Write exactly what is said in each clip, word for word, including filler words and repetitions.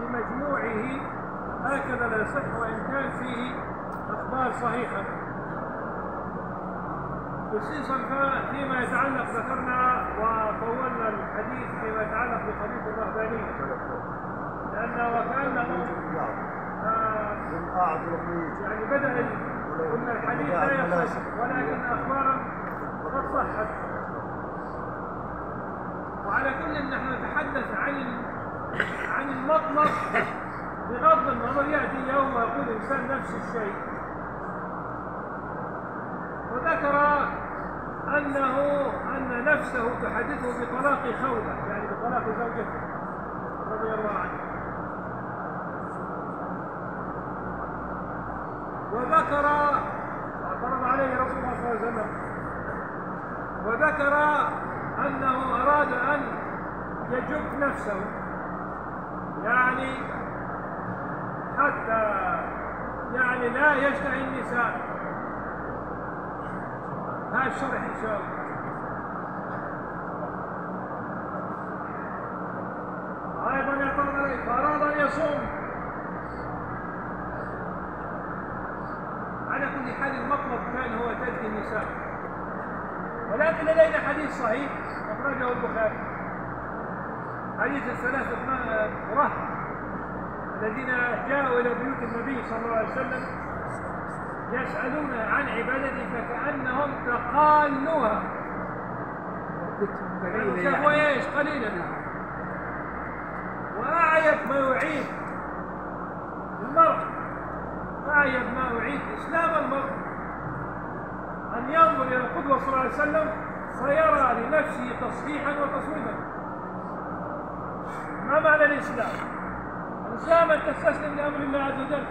بمجموعه هكذا لا يصح، وإن كان فيه أخبار صحيحة، خصيصا فيما يتعلق ذكرنا وطولنا الحديث فيما يتعلق بحديث الرهبانية، لأن وكأنهم يعني بدأ أن الحديث لا يصح، ولكن أخبارا قد صحت. وعلى كل نحن نتحدث عن عن المطلق بغض النظر، يأتي يوم ويقول الإنسان نفس الشيء. وذكر أنه أن نفسه تحدثه بطلاق خولة، يعني بطلاق زوجته رضي الله عنه. وذكر اعترض عليه رسول الله صلى الله عليه وسلم، وذكر أنه أراد أن يجب نفسه، يعني حتى يعني لا يشتهي النساء. هذا الشرح إن شاء الله. أيضا يعترض عليه فأراد أن يصوم. على كل حال المطلب كان هو تزكية النساء، ولكن لدينا حديث صحيح أخرجه البخاري، حديث الثلاثة رهط الذين جاءوا إلى بيوت النبي صلى الله عليه وسلم يسألون عن عبادته فكأنهم تقالوها، فهو ايش قليلا، وأعيب ما يعيب المرء، أعيب ما يعيب إسلام المرء أن ينظر إلى القدوة صلى الله عليه وسلم فيرى لنفسه تصحيحا وتصويبا. ما معنى الإسلام؟ الإسلام أن تستسلم لأمر الله عز وجل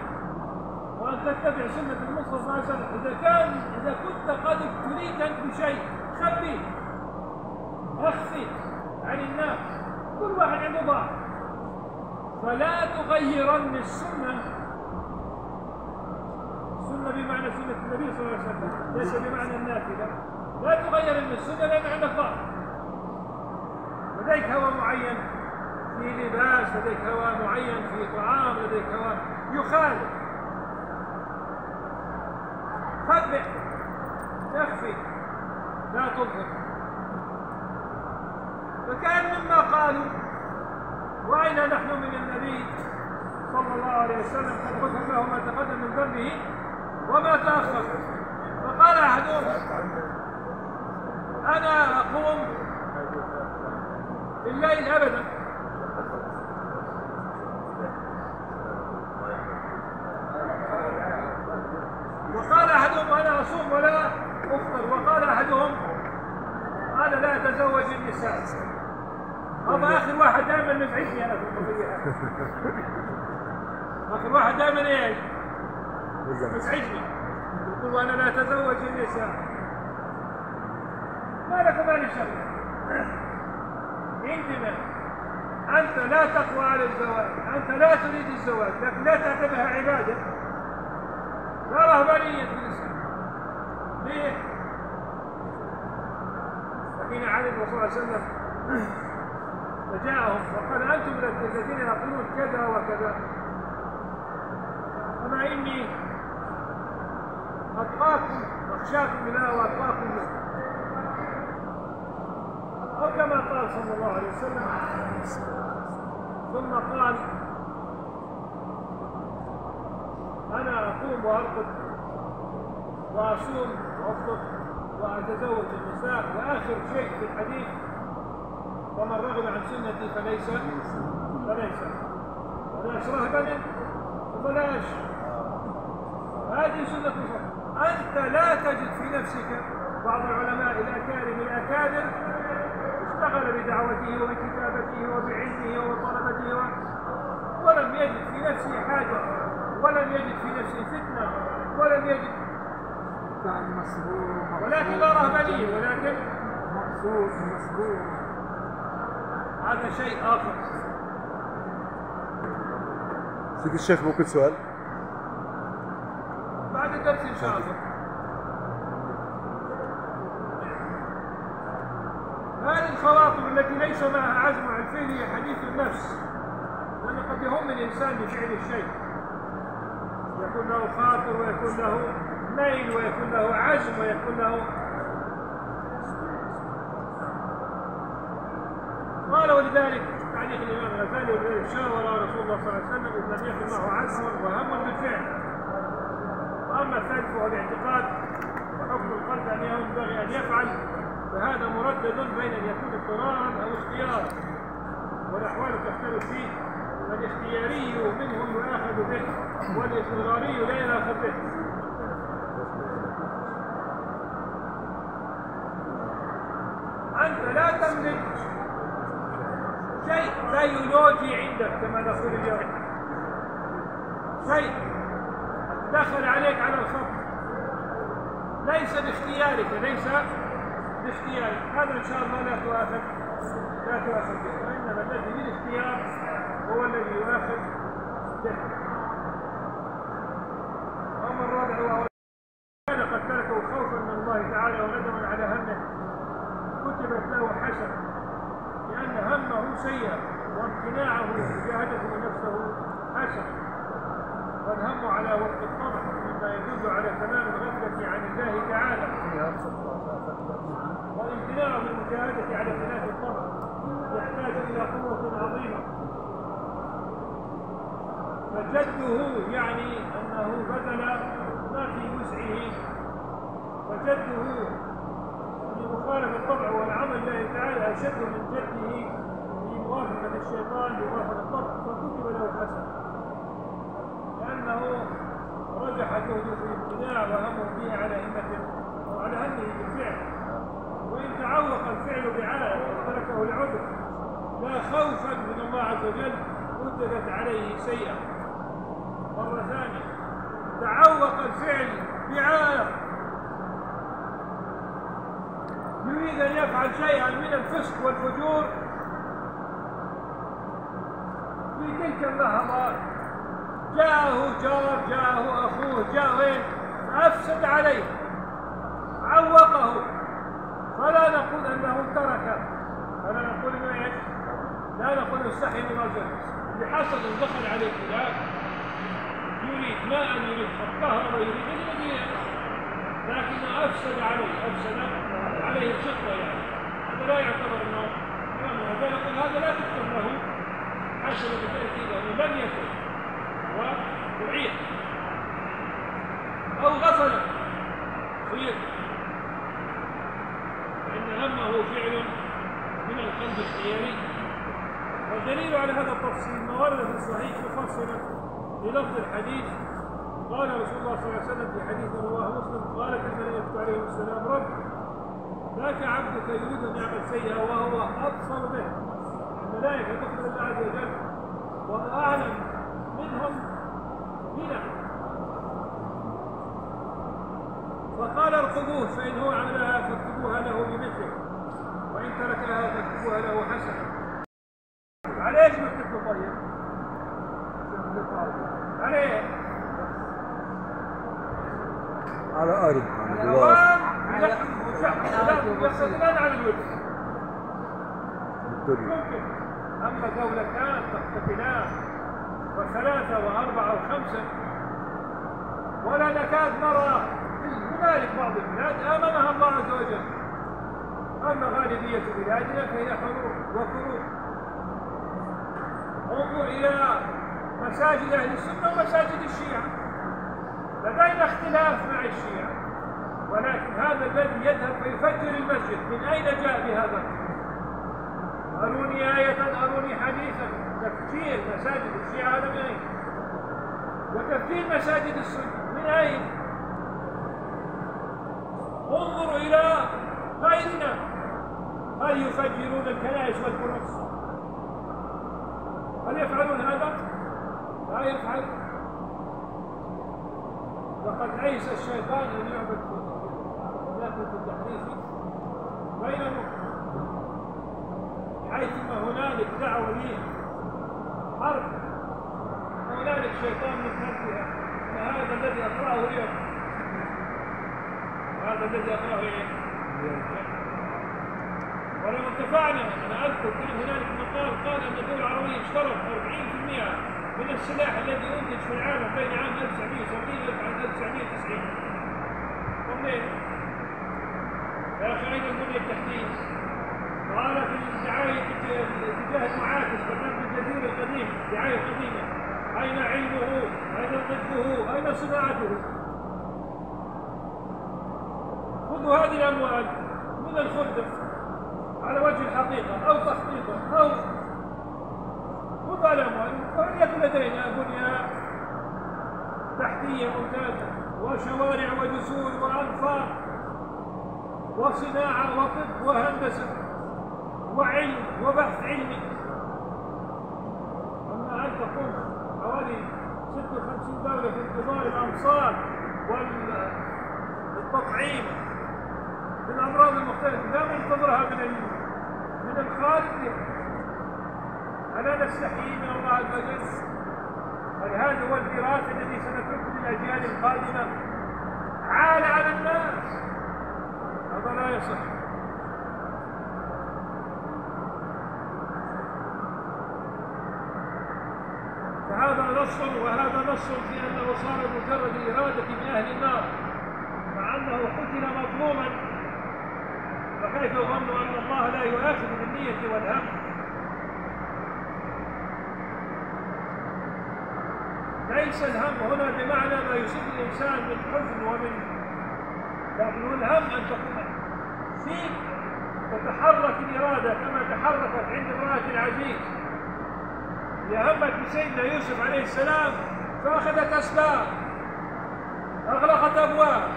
وأن تتبع سنة المصطفى صلى الله عليه وسلم. إذا كان إذا كنت قد ابتليت بشيء خبيه، اخفي عن الناس، كل واحد عنده ضعف، فلا تغيرن السنة. السنة بمعنى سنة النبي صلى الله عليه وسلم، ليس بمعنى النافلة. لا تغيرن السنة لأن عندك ضعف، لديك هوى معين في لباس، لديك هوى معين في طعام، لديك هوى يخالف. خبئ، تخفي، لا تظهر. فكان مما قالوا وأين نحن من النبي صلى الله عليه وسلم قد غفر له ما تقدم من ذنبه وما تأخر. فقال أحدهم أنا أقوم بالليل أبدا، وقال أحدهم أنا أصوم ولا أفطر، وقال أحدهم أنا لا أتزوج النساء. هذا آخر واحد دائما نزعجني أنا في القضية، آخر واحد دائما إيش؟ نزعجني، يقول أنا لا أتزوج النساء. ما لك مال الشر؟ انتبه، أنت لا تقوى على الزواج، أنت لا تريد الزواج، لكن لا تعتبرها عبادة، لا رهبانية في الإسلام. ليه؟ سمعنا عن الرسول صلى الله عليه وسلم فجاءهم وقال أنتم من الذين يقولون كذا وكذا، أما إني أتقاكم وأخشاكم بالله وأتقاكم منه، أو كما قال صلى الله عليه وسلم. ثم قال أنا أقوم وأرقد وأصوم وأفطر وأتزوج النساء. وآخر شيء في الحديث ومن رغب عن سنتي فليس فليس فلاش رهبني وفلاش. هذه سنة الله. أنت لا تجد في نفسك. بعض العلماء الأكارم الأكابر اشتغل بدعوته وبكتابته وبعلمه وطلبته ولم يجد في نفسه حاجة، ولم يجد في نفسه فتنة، ولم يجد، ولكن لا رهبانية، ولكن مقصود مصبور. هذا شيء آخر. سيدي الشيخ ممكن سؤال بعد الدرس إن شاء الله. هذه الخواطر التي ليس معها عزم على الفعل هي حديث النفس، لأن قد يهم يقوم الإنسان بفعل الشيء، يكون له خاطر ويكون له ميل ويكون له عزم ويكون له. قال ولذلك تعليق الإمام الغزالي: ولذلك شاور رسول الله صلى الله عليه وسلم إذ لم يكن معه عزم وهم بالفعل. وأما الثالث فهو الاعتقاد وحكم القلب أنه ينبغي أن يفعل، فهذا مردد بين أن يكون اضطرارا أو اختيارا، والأحوال تختلف فيه. فالاختياري منهم يؤاخذ به، والاضطراري لا يؤاخذ به. أنت لا تملك شيء بيولوجي عندك كما نقول اليوم، شيء دخل عليك على الخط ليس باختيارك، ليس باختيارك، هذا إن شاء الله لا تؤاخذ لا تؤاخذ به، وإنما الذي بالاختيار هو الذي يؤاخذ به. أما الرابع وهو كان قد تركه خوفا من الله تعالى وندما على همه، كتبت له حسنة، لأن همه سيئة وامتناعه ومجاهدته نفسه حسنة. والهم على وقت الطمع مما يدل على تمام الغفلة عن الله تعالى، والامتناع من المجاهدة على تناف الطمع يحتاج إلى قوة عظيمة. فجده يعني أنه بذل ما في وسعه، فجده في مخالفة الطبع والعمل لله تعالى أشد من جده في موافقة الشيطان لموافقة الطبع، فكتب له حسنة، لأنه رجح جهده في الامتناع وهمه به على همته وعلى همه بالفعل. وإن تعوق الفعل بعالم وتركه العذر لا خوفا من الله عز وجل رددت عليه سيئة. مرة ثانية، تعوق الفعل بعالم، يريد أن يفعل شيئا من الفسق والفجور في تلك اللحظات، جاءه جار، جاءه أخوه، جاءه أفسد عليه، عوقه، فلا نقول أنه ترك، فلا نقول إنه إيش؟ لا نقول استحي من رجل بحسب دخل عليه الكلاب، يريد ماء، يريد الكهرباء، يريد المدينة، لكنه أفسد عليه، أفسد عليه الشقة، يعني هذا لا يعتبر أنه هذا، نقول هذا لا تكتب له حسب بتأكيد أنه لم يكن ويعيد، أو غفل صيد، فإن همه فعل من القلب الخيالي. والدليل على هذا التفصيل ما ورد في الصحيح مفصلا بلفظ الحديث، قال رسول الله صلى الله عليه وسلم في حديث رواه مسلم، قال الملائكة عليهم السلام: رب ذاك عبدك يريد أن يعمل سيئا وهو أبصر به. الملائكة تقبل الله عز وجل وأعلم منهم بنا، فقال: ارقبوه فإن هو عملها فاكتبوها له بمثله، وإن تركها فاكتبوها له حسنة. عليش ما تكتبوا طيب؟ عليه على أرض على الأوام ويستدلان على الوجه، ممكن. أما قولتان تقتتلان وثلاثة وأربعة وخمسة، ولا نكاد نرى هنالك بعض البلاد آمنها الله عز وجل، أما غالبية بلادنا فهي حروب وكروب. انظر إلى مساجد أهل السنة ومساجد الشيعة، لدينا اختلاف مع الشيعة، ولكن هذا الذي يذهب ويفجر المسجد من أين جاء بهذا؟ أروني آية أروني حديثا. تفجير مساجد الشيعة هذا من أين؟ وتفجير مساجد السنة من أين؟ انظروا إلى غيرنا، هل يفجرون الكنائس والكنوز؟ هل يفعلون هذا؟ لا يفعل. لقد عيس الشيطان أن يعبد لكن في التحريف بينهم، حيث ما هنالك دعوة ليه حرب هنالك شيطان يفهم فيها. فهذا الذي اقراه اليوم، هذا الذي اقراه اليوم، ولو انتفعنا. انا اذكر كان هنالك مقال قال ان الدول العربيه اشترت أربعين بالمئة من السلاح الذي انتج في العالم بين عام ألف وتسعمئة وثمانين وعام ألف وتسعمئة وتسعين. ومنين؟ يا اخي اين المنيه التحديث؟ قال في دعايه اتجاه المعاكس برنامج الجزيره القديم، دعايه قديمه، اين علمه؟ اين طبه؟ اين صناعته؟ خذوا هذه الاموال من الخردة على وجه الحقيقه او تخطيطه او خذوا الاموال، فان يكن لدينا بنيه تحتيه ممتازه وشوارع وجسور وانفاق وصناعه وطب وهندسه وعلم وبحث علمي. اما ان تقوم حوالي ستة وخمسين دوله في انتظار الامصار والتطعيم بالامراض المختلفه لا ننتظرها من من الخارج، الا نستحيي من الله عز وجل؟ هل هذا هو التراث الذي سنتركه للاجيال القادمه؟ عال على الناس، هذا لا يصح. فهذا نص وهذا نص في انه صار مجرد اراده من اهل النار، مع انه قتل مظلوما، فكيف يظن ان الله لا يؤاخذ بالنيه والهم؟ ليس الهم هنا بمعنى ما يصيب الانسان من حزن ومن، لكن الهم ان تكون فيك تتحرك الاراده كما تحركت عند امراه العزيز. هي همت بسيدنا يوسف عليه السلام فاخذت اسباب، اغلقت ابواب،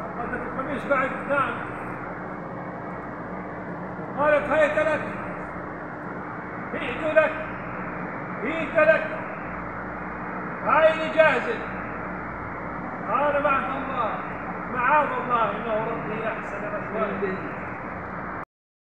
اخذت القميص بعد، نعم، قالت هيت لك، هيت لك، هيت لك، هاي جاهزة. قال معك الله، معاذ الله، إنه ربي أحسن مثواي.